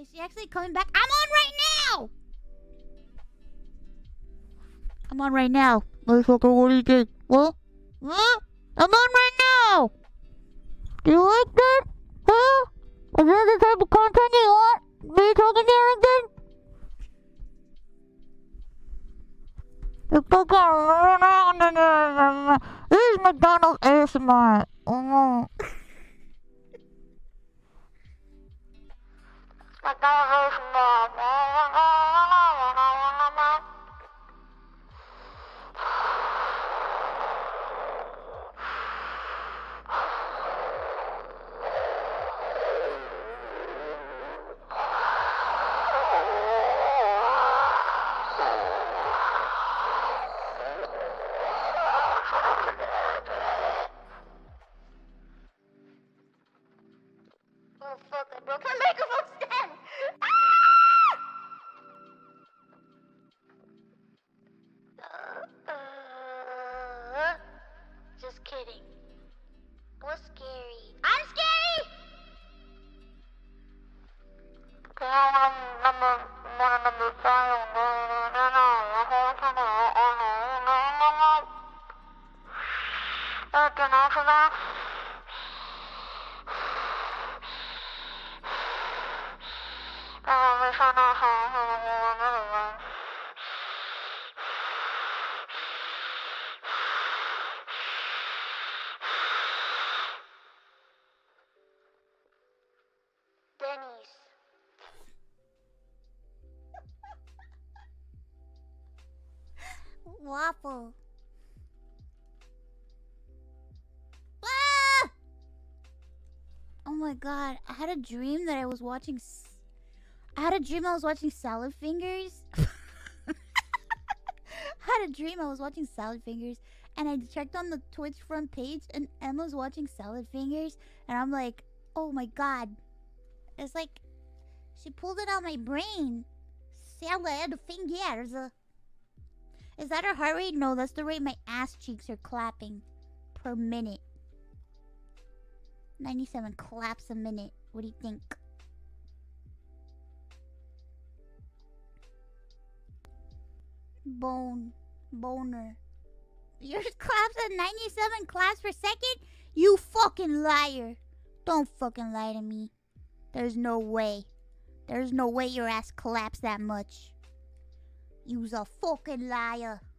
Is she actually coming back? I'm on right now! I'm on right now. What do you think? What? What? I'm on right now! Do you like that? Huh? Is that the type of content you want? Me talking to everything? This is McDonald's ASMR. McDonald's ASMR. Waffle. Ah! Oh my god, I had a dream that I was watching Salad Fingers. And I checked on the Twitch front page and Emma's watching Salad Fingers and I'm like, oh my god. It's like she pulled it out of my brain. Salad Fingers. Is that her heart rate? No, that's the rate my ass cheeks are clapping per minute. 97 claps a minute. What do you think? Boner. Yours claps at 97 claps per second? You fucking liar. Don't fucking lie to me. There's no way. There's no way your ass claps that much. You's a fucking liar.